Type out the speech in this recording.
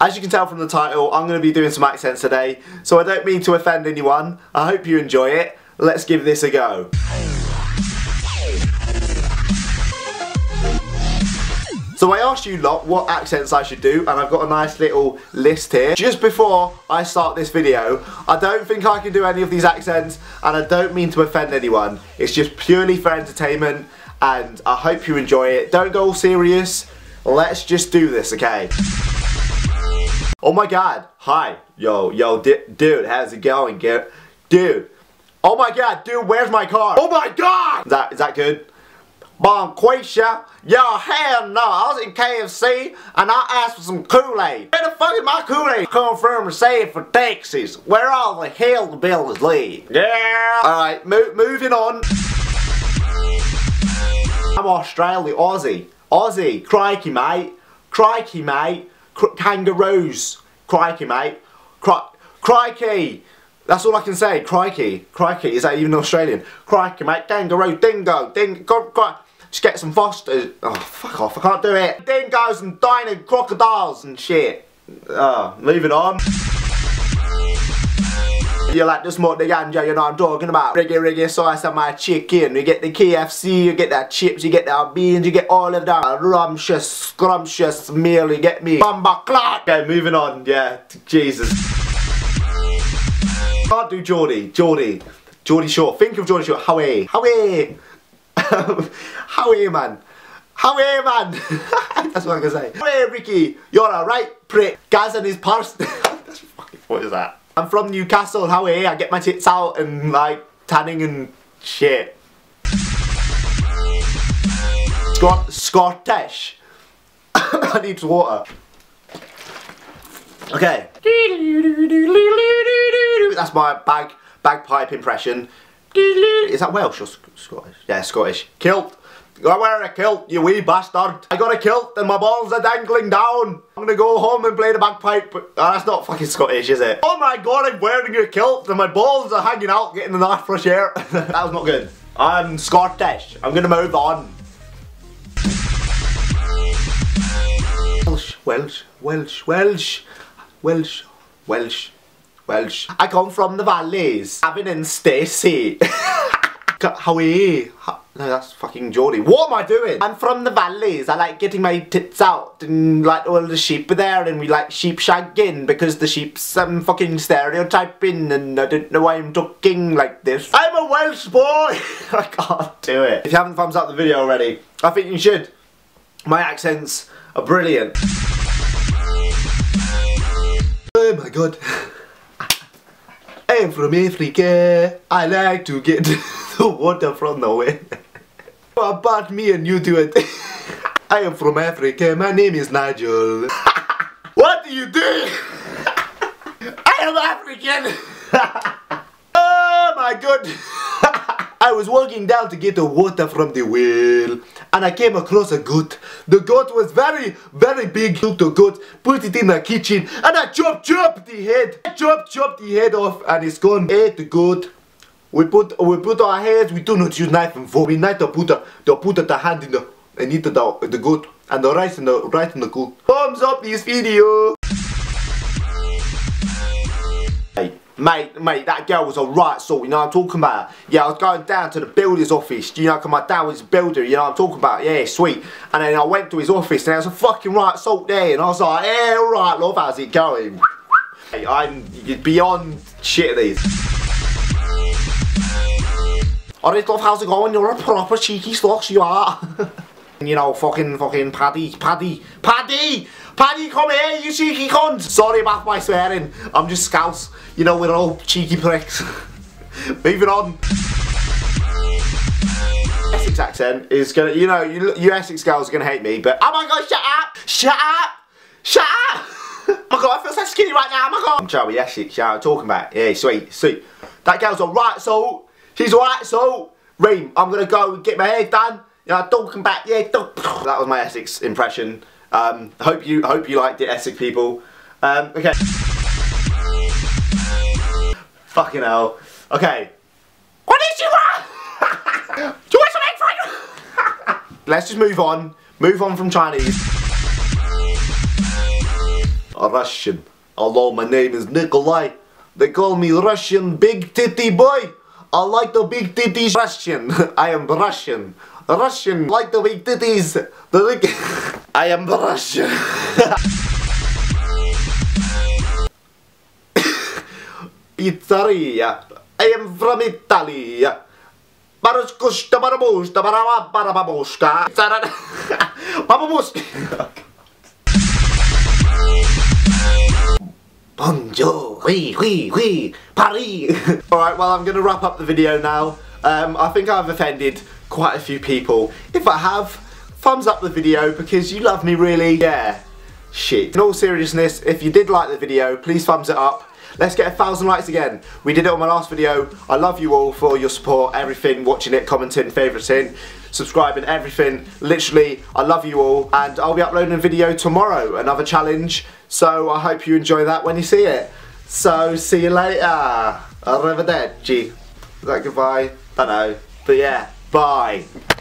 As you can tell from the title, I'm going to be doing some accents today, so I don't mean to offend anyone. I hope you enjoy it. Let's give this a go. So I asked you lot what accents I should do, and I've got a nice little list here. Just before I start this video, I don't think I can do any of these accents, and I don't mean to offend anyone. It's just purely for entertainment, and I hope you enjoy it. Don't go all serious. Let's just do this, okay? Oh my god, hi, yo, dude, how's it going, dude? Oh my god, dude, where's my car? Oh my god! Is that good? Bonquisha, yo, hell no, I was in KFC and I asked for some Kool-Aid. Where the fuck is my Kool-Aid? Come from save for Texas, where all the hell the bills lead. Yeah! Alright, moving on. I'm Australian, Aussie, crikey mate, kangaroos, crikey mate, crikey. That's all I can say. Crikey. Crikey. Is that even Australian? Crikey, mate. Kangaroo. Dingo. Dingo. Just get some Fosters. Oh, fuck off. I can't do it. Dingoes and dining crocodiles and shit. Moving on. You like to smoke the ganja, you know what I'm talking about. Reggae sauce on my chicken. You get the KFC, you get that chips, you get that beans, you get all of that rumptious, scrumptious meal, you get me. Bamba clock. Okay, moving on. Yeah. Jesus. Can't do Geordie Shore. Think of Geordie Shore. Howie, Howie man. That's what I'm gonna say. Hey Ricky, you're a right prick. Gaz and his parson. What is that? I'm from Newcastle. Howie, I get my tits out and like tanning and shit. Scottish. I need water. Okay. That's my bagpipe impression. Is that Welsh or Scottish? Yeah, Scottish. Kilt. I wear a kilt, you wee bastard. I got a kilt and my balls are dangling down. I'm gonna go home and play the bagpipe. Oh, that's not fucking Scottish, is it? Oh my god, I'm wearing a kilt and my balls are hanging out, getting the nice fresh air. That was not good. I'm Scottish. I'm gonna move on. Welsh. I come from the valleys. Gavin and Stacey. Howie. No, that's fucking Geordie. What am I doing? I'm from the valleys. I like getting my tits out and like all the sheep are there and we like sheep shagging because the sheep's fucking stereotyping and I don't know why I'm talking like this. I'm a Welsh boy. I can't do it. If you haven't thumbs up the video already, I think you should. My accents are brilliant. Oh my god, I'm from Africa, I like to get the water from the well. What about me and you do it? I am from Africa, my name is Nigel. What do you do? I am African! Oh my god! I was walking down to get the water from the well and I came across a goat. The goat was very big. Took the goat, put it in the kitchen and I chopped the head. I chopped the head off and it's gone. Ate the goat. We put our hands, we do not use knife and fork. We knife the hand in the and eat the goat and the rice in the right in the goat. Thumbs up this video. Mate, that girl was a right sort, you know what I'm talking about? Yeah, I was going down to the builder's office, you know, because my dad was a builder, you know what I'm talking about? Yeah, sweet. And then I went to his office and there was a fucking right sort there, and I was like, yeah, alright, love, how's it going? Hey, I'm beyond shit at these. I just love, how's it going? You're a proper cheeky slosh, you are. You know, fucking Paddy, come here, you cheeky cunt! Sorry about my swearing, I'm just Scouse. You know, we're all cheeky pricks. Moving on. Essex accent is gonna, you know, you Essex girls are gonna hate me, but oh my god, shut up! Oh my god, I feel so skinny right now, oh my god! I'm trying to be Essex, yeah, I'm talking about, yeah, sweet. That girl's alright, so, she's alright, so, Reem, I'm gonna go get my hair done. You know, talking back, yeah, that was my Essex impression. Hope you liked it, Essex people. Okay. Fucking hell. Okay. What did you want? Do you want some egg fry? Let's just move on. Move on from Chinese. a Russian. Hello, my name is Nikolai. They call me Russian big titty boy. I like the big titties. Russian. I am Russian. Russian. Like the big titties. I am Russian. Pizzeria. I am from Italy. Bonjour, oui, oui, oui, Paris. Alright, well, I'm going to wrap up the video now. I think I've offended quite a few people. If I have, thumbs up the video because you love me, really. Yeah, shit. In all seriousness, if you did like the video, please thumbs it up. Let's get 1,000 likes again. We did it on my last video. I love you all for your support, everything, watching it, commenting, favouriting, subscribing, everything. Literally, I love you all. And I'll be uploading a video tomorrow, another challenge. So I hope you enjoy that when you see it. So see you later. Arrivederci. Is that goodbye? Dunno. But yeah, bye.